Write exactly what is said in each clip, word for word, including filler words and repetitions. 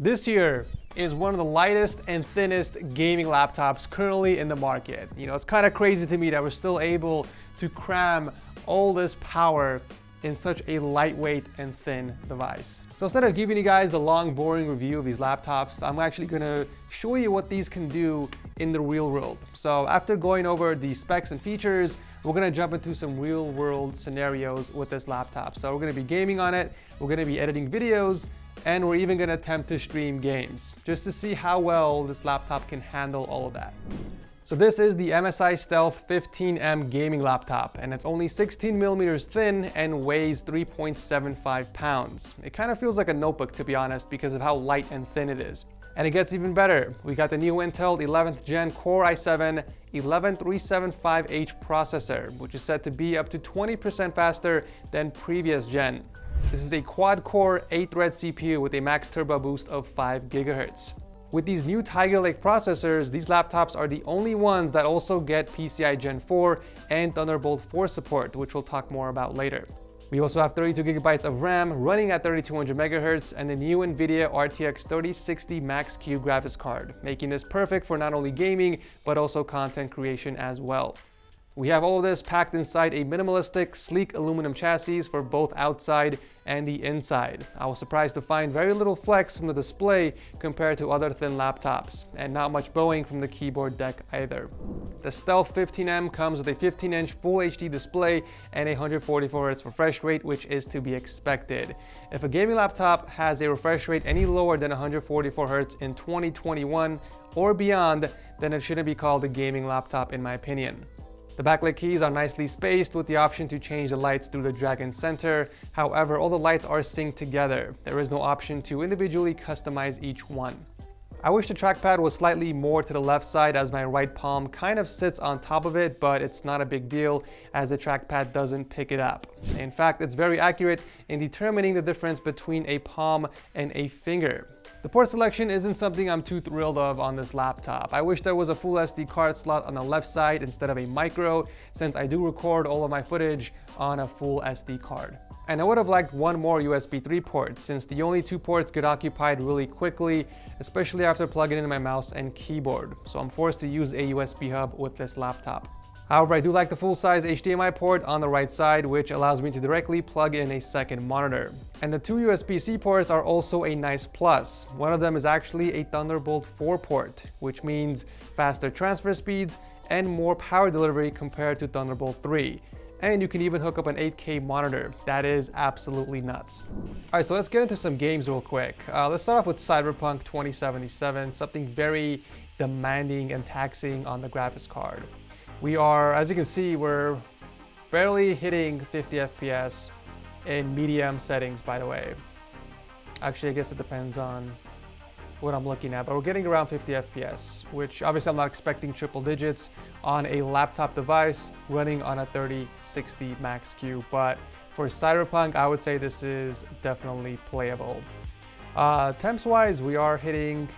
This here is one of the lightest and thinnest gaming laptops currently in the market. You know, it's kind of crazy to me that we're still able to cram all this power in such a lightweight and thin device. So instead of giving you guys the long, boring review of these laptops, I'm actually gonna show you what these can do in the real world. So after going over the specs and features, we're gonna jump into some real world scenarios with this laptop. So we're gonna be gaming on it, we're gonna be editing videos, and we're even gonna attempt to stream games, just to see how well this laptop can handle all of that. So this is the M S I Stealth fifteen M gaming laptop, and it's only sixteen millimeters thin and weighs three point seven five pounds. It kind of feels like a notebook, to be honest, because of how light and thin it is. And it gets even better. We got the new Intel eleventh gen Core i seven one one three seven five H processor, which is said to be up to twenty percent faster than previous gen. This is a quad-core eight thread C P U with a max turbo boost of five gigahertz. With these new Tiger Lake processors, these laptops are the only ones that also get P C I E Gen four and Thunderbolt four support, which we'll talk more about later. We also have thirty-two gigabytes of RAM running at thirty-two hundred megahertz and the new NVIDIA R T X thirty sixty Max-Q graphics card, making this perfect for not only gaming, but also content creation as well. We have all of this packed inside a minimalistic, sleek aluminum chassis for both outside and the inside. I was surprised to find very little flex from the display compared to other thin laptops, and not much bowing from the keyboard deck either. The Stealth fifteen M comes with a fifteen inch Full H D display and a one hundred forty-four hertz refresh rate, which is to be expected. If a gaming laptop has a refresh rate any lower than one hundred forty-four hertz in twenty twenty-one or beyond, then it shouldn't be called a gaming laptop in my opinion. The backlit keys are nicely spaced with the option to change the lights through the Dragon Center. However, all the lights are synced together. There is no option to individually customize each one. I wish the trackpad was slightly more to the left side as my right palm kind of sits on top of it, but it's not a big deal as the trackpad doesn't pick it up. In fact, it's very accurate in determining the difference between a palm and a finger. The port selection isn't something I'm too thrilled of on this laptop. I wish there was a full S D card slot on the left side instead of a micro, since I do record all of my footage on a full S D card. And I would have liked one more U S B three port, since the only two ports get occupied really quickly, especially after plugging in my mouse and keyboard. So I'm forced to use a U S B hub with this laptop. However, I do like the full-size H D M I port on the right side, which allows me to directly plug in a second monitor. And the two U S B C ports are also a nice plus. One of them is actually a Thunderbolt four port, which means faster transfer speeds and more power delivery compared to Thunderbolt three. And you can even hook up an eight K monitor. That is absolutely nuts. Alright, so let's get into some games real quick. Uh, let's start off with Cyberpunk twenty seventy-seven, something very demanding and taxing on the graphics card. We are, as you can see, we're barely hitting fifty F P S in medium settings, by the way. Actually, I guess it depends on what I'm looking at, but we're getting around fifty F P S, which obviously I'm not expecting triple digits on a laptop device running on a thirty sixty Max-Q, but for Cyberpunk, I would say this is definitely playable. Uh, temps-wise, we are hitting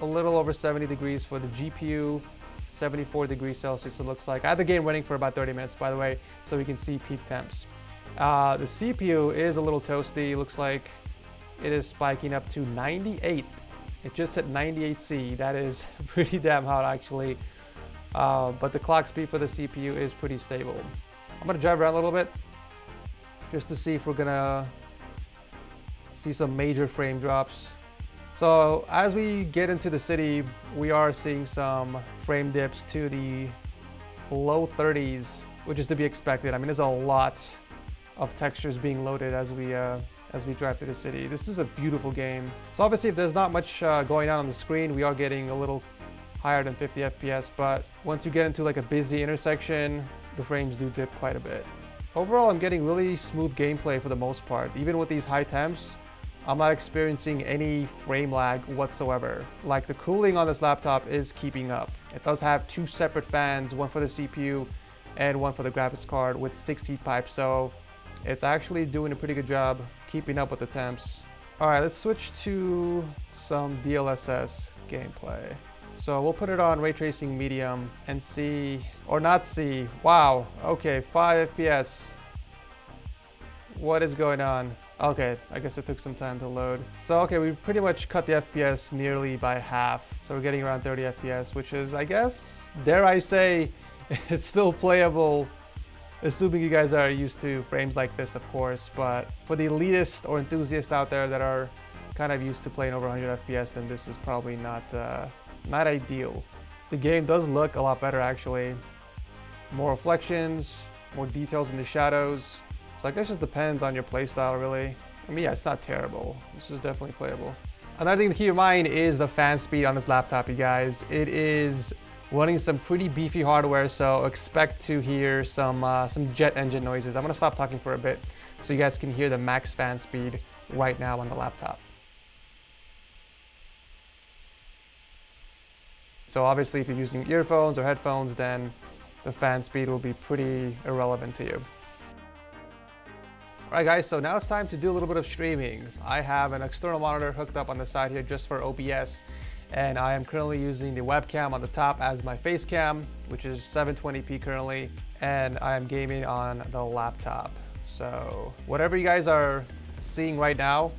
a little over seventy degrees for the G P U, seventy-four degrees Celsius it looks like. I had the game running for about thirty minutes, by the way, so we can see peak temps. Uh, the C P U is a little toasty. Looks like it is spiking up to ninety-eight. It just hit ninety-eight C. That is pretty damn hot, actually. Uh, but the clock speed for the C P U is pretty stable. I'm gonna drive around a little bit just to see if we're gonna see some major frame drops. So as we get into the city, we are seeing some frame dips to the low thirties, which is to be expected. I mean, there's a lot of textures being loaded as we uh, as we drive through the city. This is a beautiful game. So obviously, if there's not much uh, going on on the screen, we are getting a little higher than fifty F P S. But once you get into like a busy intersection, the frames do dip quite a bit. Overall, I'm getting really smooth gameplay for the most part, even with these high temps. I'm not experiencing any frame lag whatsoever. Like, the cooling on this laptop is keeping up. It does have two separate fans, one for the C P U and one for the graphics card with six heat pipes. So it's actually doing a pretty good job keeping up with the temps. All right, let's switch to some D L S S gameplay. So we'll put it on ray tracing medium and see, or not see. Wow, okay, five F P S. What is going on? Okay, I guess it took some time to load. So okay, we pretty much cut the F P S nearly by half. So we're getting around thirty F P S, which is, I guess, dare I say, it's still playable, assuming you guys are used to frames like this, of course. But for the elitists or enthusiasts out there that are kind of used to playing over one hundred F P S, then this is probably not, uh, not ideal. The game does look a lot better, actually. More reflections, more details in the shadows. So I guess it depends on your playstyle, really. I mean, yeah, it's not terrible. This is definitely playable. Another thing to keep in mind is the fan speed on this laptop, you guys. It is running some pretty beefy hardware, so expect to hear some, uh, some jet engine noises. I'm gonna stop talking for a bit so you guys can hear the max fan speed right now on the laptop. So obviously if you're using earphones or headphones, then the fan speed will be pretty irrelevant to you. All right guys, so now it's time to do a little bit of streaming. I have an external monitor hooked up on the side here just for O B S, and I am currently using the webcam on the top as my face cam, which is seven twenty p currently, and I am gaming on the laptop. So whatever you guys are seeing right now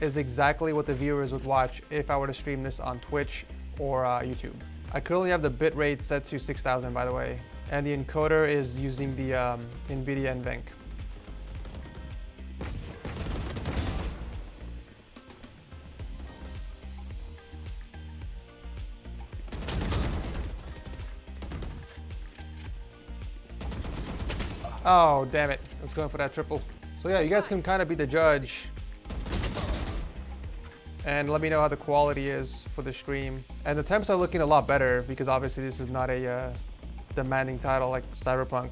is exactly what the viewers would watch if I were to stream this on Twitch or uh, YouTube. I currently have the bitrate set to six thousand, by the way, and the encoder is using the um, NVIDIA NVENC. Oh, damn it. I was going for that triple. So yeah, you guys can kind of be the judge and let me know how the quality is for the stream. And the temps are looking a lot better because obviously this is not a uh, demanding title like Cyberpunk.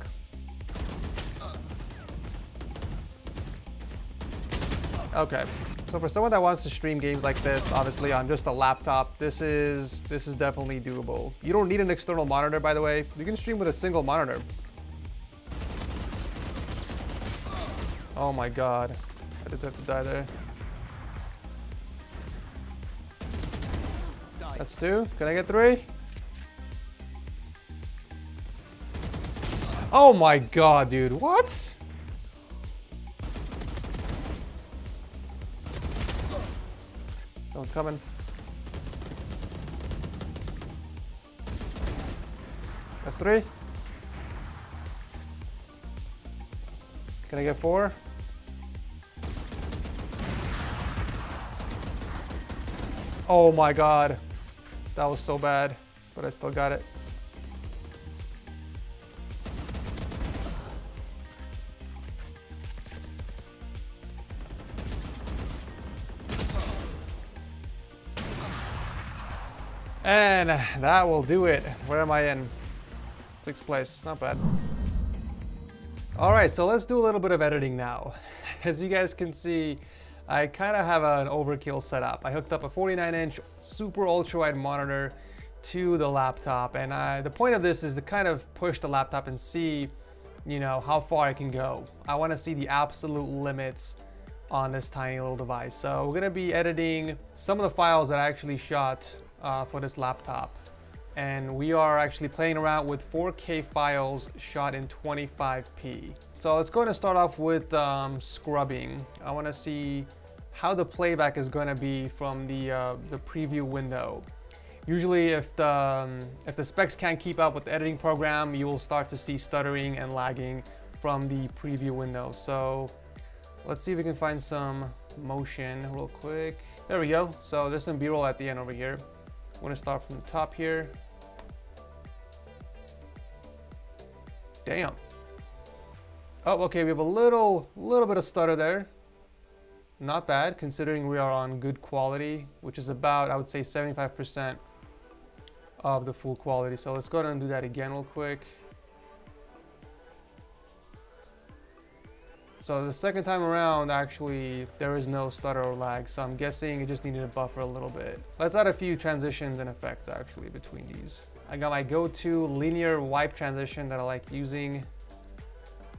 Okay, so for someone that wants to stream games like this, obviously on just a laptop, this is, this is definitely doable. You don't need an external monitor, by the way. You can stream with a single monitor. Oh my God, I deserve to die there. That's two. Can I get three? Oh my God, dude. What? Someone's coming. That's three. Can I get four? Oh my God. That was so bad, but I still got it. And that will do it. Where am I in? Sixth place, not bad. All right, so let's do a little bit of editing now. As you guys can see, I kind of have an overkill setup. I hooked up a forty-nine inch super ultra-wide monitor to the laptop, and I, the point of this is to kind of push the laptop and see, you know, how far I can go. I want to see the absolute limits on this tiny little device. So we're gonna be editing some of the files that I actually shot uh, for this laptop, and we are actually playing around with four K files shot in twenty-five p. So it's going to start off with um, scrubbing. I want to see how the playback is going to be from the, uh, the preview window. Usually if the, um, if the specs can't keep up with the editing program, you will start to see stuttering and lagging from the preview window. So let's see if we can find some motion real quick. There we go. So there's some B-roll at the end over here. I'm going to start from the top here. Damn. Oh, okay, we have a little, little bit of stutter there. Not bad, considering we are on good quality, which is about, I would say, seventy-five percent of the full quality. So let's go ahead and do that again real quick. So the second time around, actually, there is no stutter or lag. So I'm guessing it just needed a buffer a little bit. Let's add a few transitions and effects, actually, between these. I got my go-to linear wipe transition that I like using.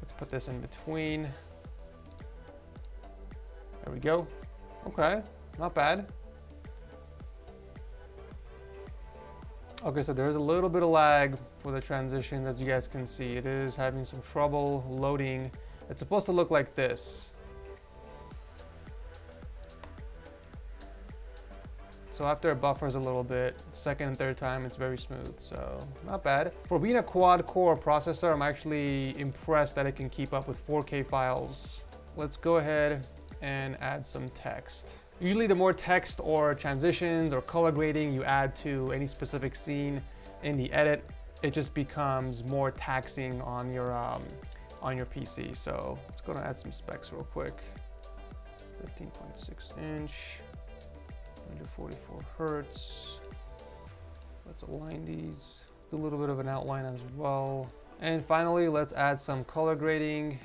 Let's put this in between. There we go. Okay, not bad. Okay, so there's a little bit of lag for the transitions. As you guys can see, it is having some trouble loading It's supposed to look like this. So after it buffers a little bit, second and third time, it's very smooth, so not bad. For being a quad-core processor, I'm actually impressed that it can keep up with four K files. Let's go ahead and add some text. Usually the more text or transitions or color grading you add to any specific scene in the edit, it just becomes more taxing on your, um, on your P C. So let's go and add some specs real quick. fifteen point six inch. one forty-four hertz. Let's align these. Do a little bit of an outline as well. And finally, let's add some color grading.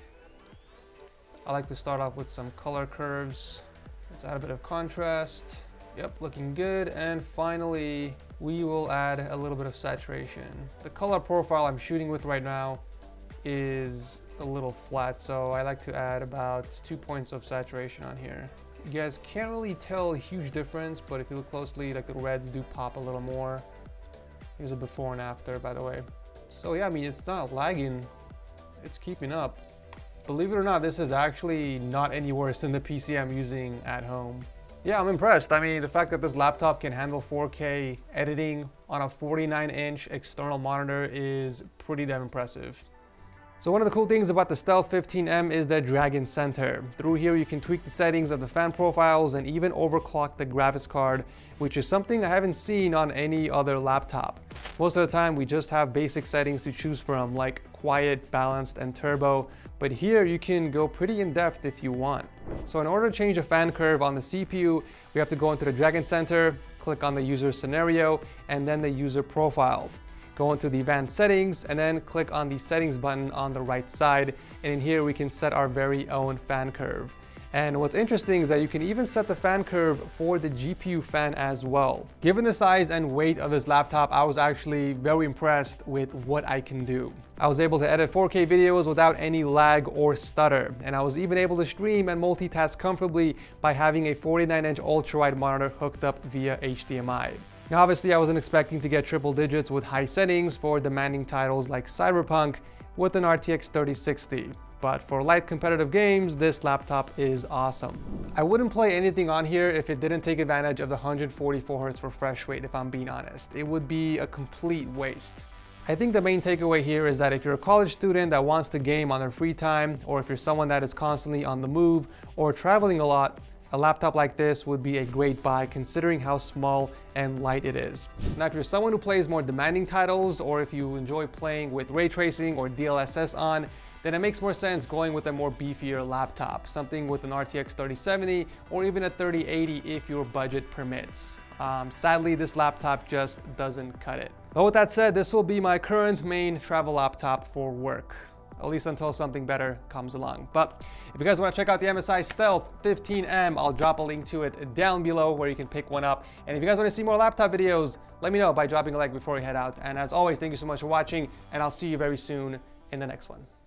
I like to start off with some color curves. Let's add a bit of contrast. Yep, looking good. And finally, we will add a little bit of saturation. The color profile I'm shooting with right now is a little flat, so I like to add about two points of saturation on here. You guys can't really tell a huge difference, but if you look closely, like the reds do pop a little more. Here's a before and after, by the way. So yeah, I mean, it's not lagging, it's keeping up. Believe it or not, this is actually not any worse than the P C I'm using at home. Yeah, I'm impressed. I mean, the fact that this laptop can handle four K editing on a forty-nine inch external monitor is pretty damn impressive. So one of the cool things about the Stealth fifteen M is the Dragon Center. Through here you can tweak the settings of the fan profiles and even overclock the graphics card, which is something I haven't seen on any other laptop. Most of the time we just have basic settings to choose from, like quiet, balanced, and turbo, but here you can go pretty in depth if you want. So in order to change the fan curve on the C P U, we have to go into the Dragon Center, click on the user scenario, and then the user profile. Go into the advanced settings and then click on the settings button on the right side, and in here we can set our very own fan curve. And what's interesting is that you can even set the fan curve for the G P U fan as well. Given the size and weight of this laptop, I was actually very impressed with what I can do. I was able to edit four K videos without any lag or stutter, and I was even able to stream and multitask comfortably by having a forty-nine inch ultra-wide monitor hooked up via H D M I. Now obviously I wasn't expecting to get triple digits with high settings for demanding titles like Cyberpunk with an R T X thirty sixty, but for light competitive games, this laptop is awesome. I wouldn't play anything on here if it didn't take advantage of the one forty-four hertz refresh rate, if I'm being honest. It would be a complete waste. I think the main takeaway here is that if you're a college student that wants to game on their free time, or if you're someone that is constantly on the move or traveling a lot, a laptop like this would be a great buy considering how small and light it is. Now if you're someone who plays more demanding titles, or if you enjoy playing with ray tracing or D L S S on, then it makes more sense going with a more beefier laptop, something with an R T X thirty seventy or even a thirty eighty if your budget permits. Um, sadly, this laptop just doesn't cut it. But with that said, this will be my current main travel laptop for work, at least until something better comes along. But if you guys want to check out the M S I Stealth fifteen M, I'll drop a link to it down below where you can pick one up. And if you guys want to see more laptop videos, let me know by dropping a like before we head out. And as always, thank you so much for watching, and I'll see you very soon in the next one.